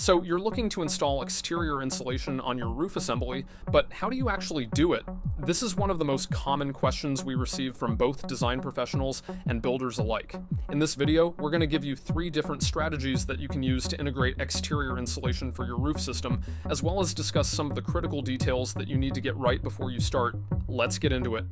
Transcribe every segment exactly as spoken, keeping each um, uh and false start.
So you're looking to install exterior insulation on your roof assembly, but how do you actually do it? This is one of the most common questions we receive from both design professionals and builders alike. In this video, we're going to give you three different strategies that you can use to integrate exterior insulation for your roof system, as well as discuss some of the critical details that you need to get right before you start. Let's get into it.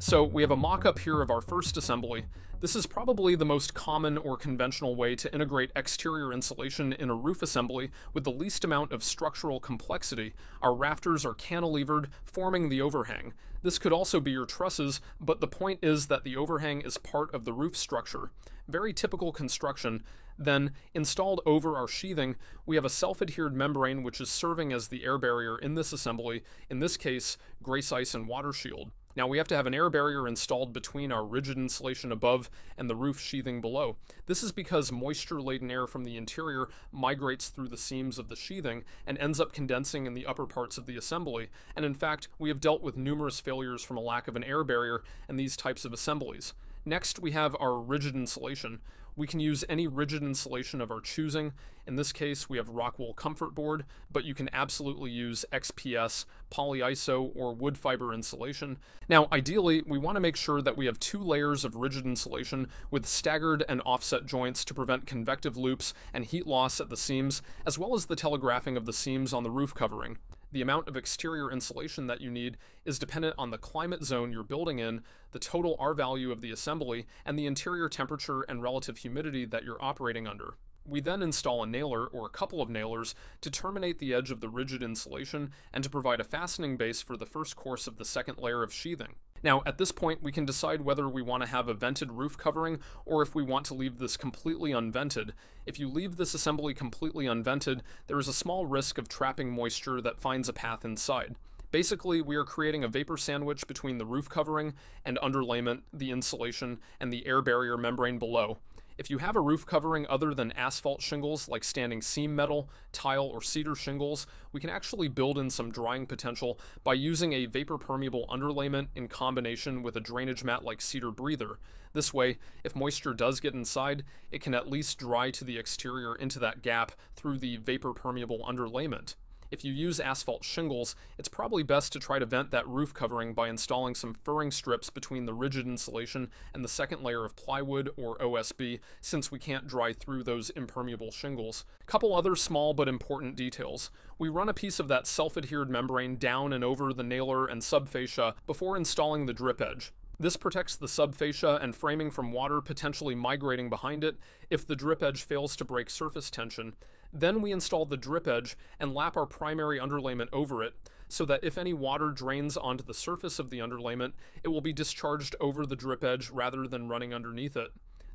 So we have a mock-up here of our first assembly. This is probably the most common or conventional way to integrate exterior insulation in a roof assembly with the least amount of structural complexity. Our rafters are cantilevered, forming the overhang. This could also be your trusses, but the point is that the overhang is part of the roof structure. Very typical construction. Then, installed over our sheathing, we have a self-adhered membrane which is serving as the air barrier in this assembly, in this case, Grace Ice and Water Shield. Now we have to have an air barrier installed between our rigid insulation above and the roof sheathing below. This is because moisture-laden air from the interior migrates through the seams of the sheathing and ends up condensing in the upper parts of the assembly, and in fact, we have dealt with numerous failures from a lack of an air barrier in these types of assemblies. Next, we have our rigid insulation. We can use any rigid insulation of our choosing. In this case, we have Rockwool Comfort Board, but you can absolutely use X P S, polyiso, or wood fiber insulation. Now, ideally, we want to make sure that we have two layers of rigid insulation with staggered and offset joints to prevent convective loops and heat loss at the seams, as well as the telegraphing of the seams on the roof covering. The amount of exterior insulation that you need is dependent on the climate zone you're building in, the total R value of the assembly, and the interior temperature and relative humidity that you're operating under. We then install a nailer, or a couple of nailers, to terminate the edge of the rigid insulation and to provide a fastening base for the first course of the second layer of sheathing. Now, at this point, we can decide whether we want to have a vented roof covering or if we want to leave this completely unvented. If you leave this assembly completely unvented, there is a small risk of trapping moisture that finds a path inside. Basically, we are creating a vapor sandwich between the roof covering and underlayment, the insulation, and the air barrier membrane below. If you have a roof covering other than asphalt shingles like standing seam metal, tile, or cedar shingles, we can actually build in some drying potential by using a vapor-permeable underlayment in combination with a drainage mat like cedar breather. This way, if moisture does get inside, it can at least dry to the exterior into that gap through the vapor-permeable underlayment. If you use asphalt shingles, it's probably best to try to vent that roof covering by installing some furring strips between the rigid insulation and the second layer of plywood, or O S B, since we can't dry through those impermeable shingles. Couple other small but important details. We run a piece of that self-adhered membrane down and over the nailer and subfascia before installing the drip edge. This protects the subfascia and framing from water potentially migrating behind it if the drip edge fails to break surface tension. Then we install the drip edge and lap our primary underlayment over it, so that if any water drains onto the surface of the underlayment, it will be discharged over the drip edge rather than running underneath it.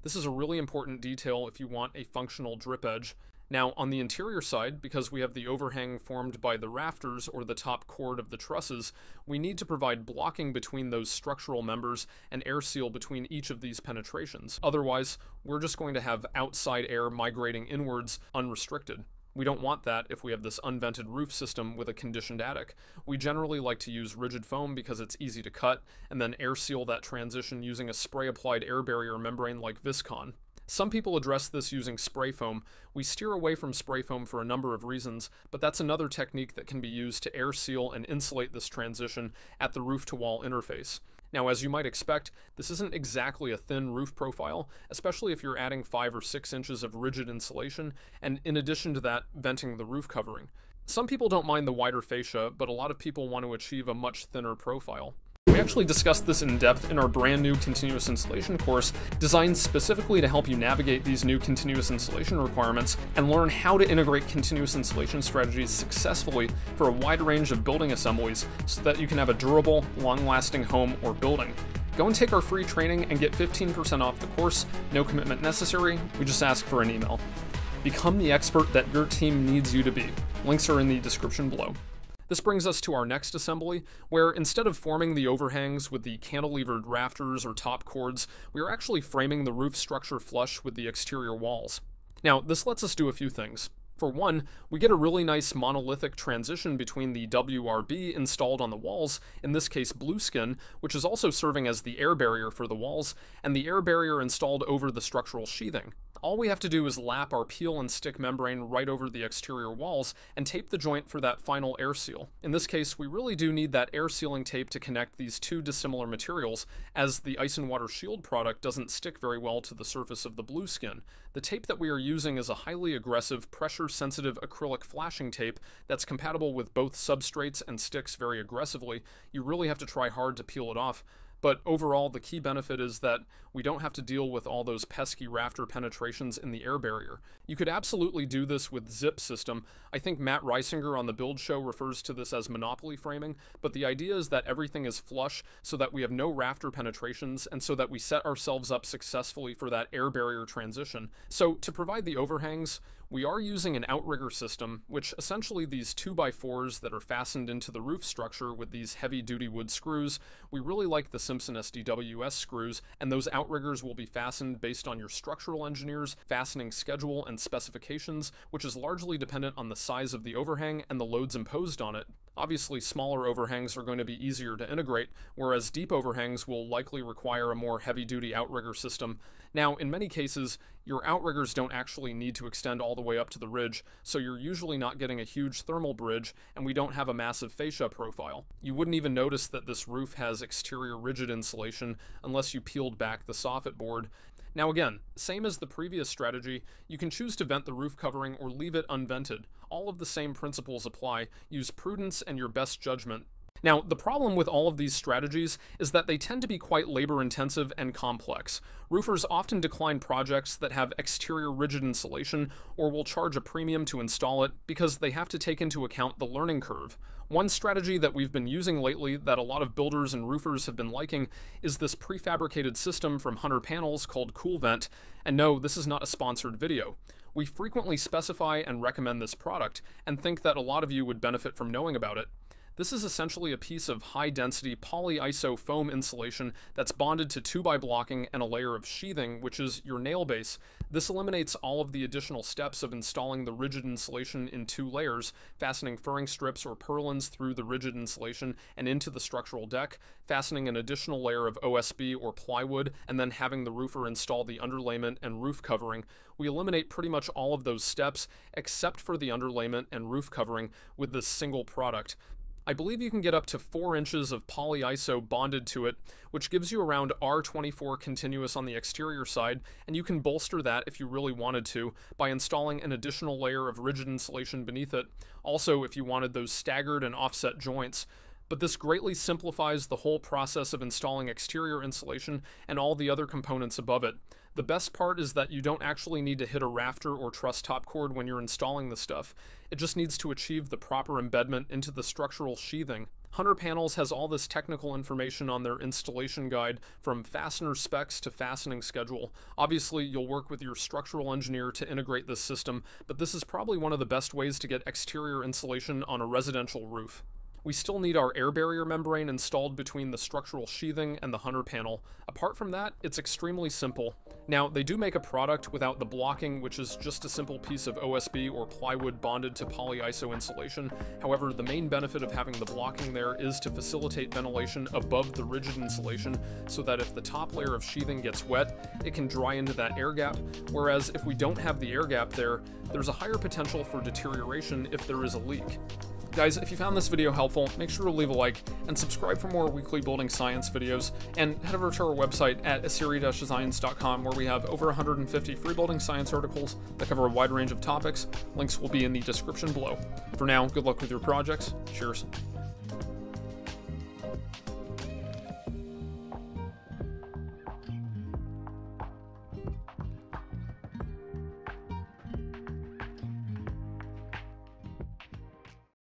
This is a really important detail if you want a functional drip edge. Now, on the interior side, because we have the overhang formed by the rafters or the top chord of the trusses, we need to provide blocking between those structural members and air seal between each of these penetrations. Otherwise, we're just going to have outside air migrating inwards unrestricted. We don't want that if we have this unvented roof system with a conditioned attic. We generally like to use rigid foam because it's easy to cut, and then air seal that transition using a spray-applied air barrier membrane like Viscon. Some people address this using spray foam. We steer away from spray foam for a number of reasons, but that's another technique that can be used to air seal and insulate this transition at the roof-to-wall interface. Now, as you might expect, this isn't exactly a thin roof profile, especially if you're adding five or six inches of rigid insulation, and in addition to that, venting the roof covering. Some people don't mind the wider fascia, but a lot of people want to achieve a much thinner profile. We actually discussed this in depth in our brand new continuous insulation course, designed specifically to help you navigate these new continuous insulation requirements and learn how to integrate continuous insulation strategies successfully for a wide range of building assemblies so that you can have a durable, long-lasting home or building. Go and take our free training and get fifteen percent off the course, no commitment necessary, we just ask for an email. Become the expert that your team needs you to be. Links are in the description below. This brings us to our next assembly, where instead of forming the overhangs with the cantilevered rafters or top cords, we are actually framing the roof structure flush with the exterior walls. Now, this lets us do a few things. For one, we get a really nice monolithic transition between the W R B installed on the walls, in this case Blueskin, which is also serving as the air barrier for the walls, and the air barrier installed over the structural sheathing. all we have to do is lap our peel and stick membrane right over the exterior walls and tape the joint for that final air seal. In this case, we really do need that air sealing tape to connect these two dissimilar materials, as the Ice and Water Shield product doesn't stick very well to the surface of the Blueskin. The tape that we are using is a highly aggressive, pressure-sensitive acrylic flashing tape that's compatible with both substrates and sticks very aggressively. You really have to try hard to peel it off. But overall, the key benefit is that we don't have to deal with all those pesky rafter penetrations in the air barrier. You could absolutely do this with zip system. I think Matt Reisinger on the Build Show refers to this as monopoly framing, but the idea is that everything is flush so that we have no rafter penetrations and so that we set ourselves up successfully for that air barrier transition. So to provide the overhangs, we are using an outrigger system, which essentially these two by fours that are fastened into the roof structure with these heavy-duty wood screws. We really like the Simpson S D W S screws, and those outriggers will be fastened based on your structural engineer's fastening schedule and specifications, which is largely dependent on the size of the overhang and the loads imposed on it. Obviously, smaller overhangs are going to be easier to integrate, whereas deep overhangs will likely require a more heavy-duty outrigger system. Now, in many cases, your outriggers don't actually need to extend all the way up to the ridge, so you're usually not getting a huge thermal bridge, and we don't have a massive fascia profile. You wouldn't even notice that this roof has exterior rigid insulation unless you peeled back the soffit board. Now again, same as the previous strategy, you can choose to vent the roof covering or leave it unvented. All of the same principles apply. Use prudence and your best judgment. Now, the problem with all of these strategies is that they tend to be quite labor-intensive and complex. Roofers often decline projects that have exterior rigid insulation or will charge a premium to install it because they have to take into account the learning curve. One strategy that we've been using lately that a lot of builders and roofers have been liking is this prefabricated system from Hunter Panels called CoolVent, and no, this is not a sponsored video. We frequently specify and recommend this product and think that a lot of you would benefit from knowing about it. This is essentially a piece of high-density polyiso foam insulation that's bonded to two by blocking and a layer of sheathing, which is your nail base. This eliminates all of the additional steps of installing the rigid insulation in two layers, fastening furring strips or purlins through the rigid insulation and into the structural deck, fastening an additional layer of O S B or plywood, and then having the roofer install the underlayment and roof covering. We eliminate pretty much all of those steps except for the underlayment and roof covering with this single product. I believe you can get up to four inches of polyiso bonded to it, which gives you around R twenty-four continuous on the exterior side, and you can bolster that if you really wanted to by installing an additional layer of rigid insulation beneath it, also if you wanted those staggered and offset joints. But this greatly simplifies the whole process of installing exterior insulation and all the other components above it. The best part is that you don't actually need to hit a rafter or truss top cord when you're installing the stuff. It just needs to achieve the proper embedment into the structural sheathing. Hunter Panels has all this technical information on their installation guide, from fastener specs to fastening schedule. Obviously, you'll work with your structural engineer to integrate this system, but this is probably one of the best ways to get exterior insulation on a residential roof. We still need our air barrier membrane installed between the structural sheathing and the Hunter panel. Apart from that, it's extremely simple. Now, they do make a product without the blocking, which is just a simple piece of O S B or plywood bonded to polyiso insulation. However, the main benefit of having the blocking there is to facilitate ventilation above the rigid insulation so that if the top layer of sheathing gets wet, it can dry into that air gap, whereas if we don't have the air gap there, there's a higher potential for deterioration if there is a leak. Guys, if you found this video helpful, make sure to leave a like and subscribe for more weekly building science videos, and head over to our website at Asiri Designs dot com, where we have over one hundred fifty free building science articles that cover a wide range of topics. Links will be in the description below. For now, good luck with your projects. Cheers.